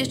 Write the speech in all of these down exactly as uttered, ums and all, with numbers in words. You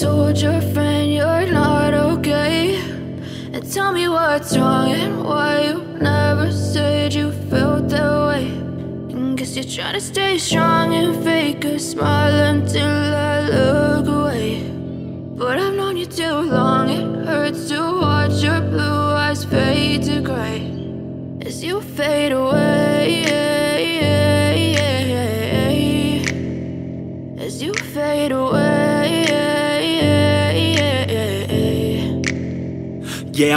Told your friend you're not okay, and tell me what's wrong and why you never said you felt that way. And guess you're trying to stay strong and fake a smile until I look away, but I've known you too long. It hurts to watch your blue eyes fade to gray as you fade away, as you fade away. Yeah,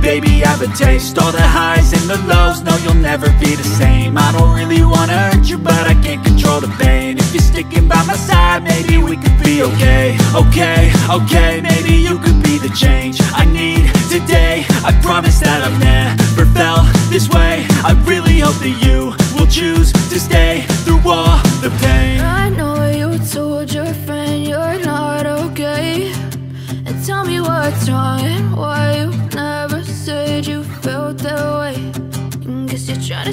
baby I have a taste. All the highs and the lows, no, you'll never be the same. I don't really wanna hurt you, but I can't control the pain. If you're sticking by my side, maybe we could be okay. Okay, okay, maybe you could be the change I need today. I promise that I've never felt this way. I really hope that you will choose to stay through all the pain. I know you told your friend you're what's wrong and why you never said you felt that way. And guess you're trying to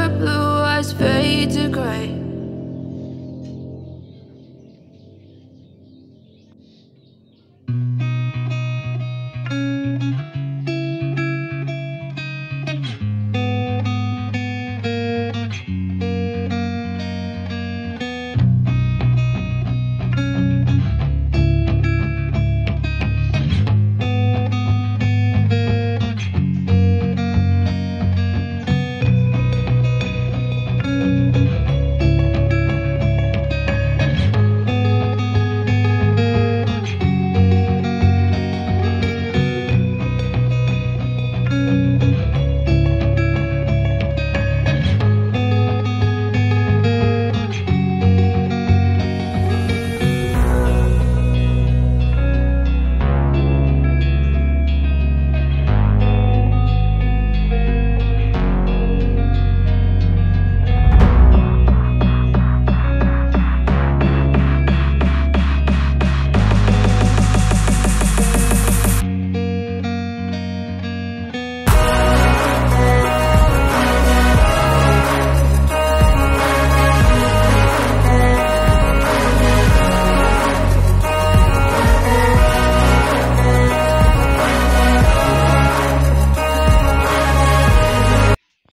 blue eyes fade to grey.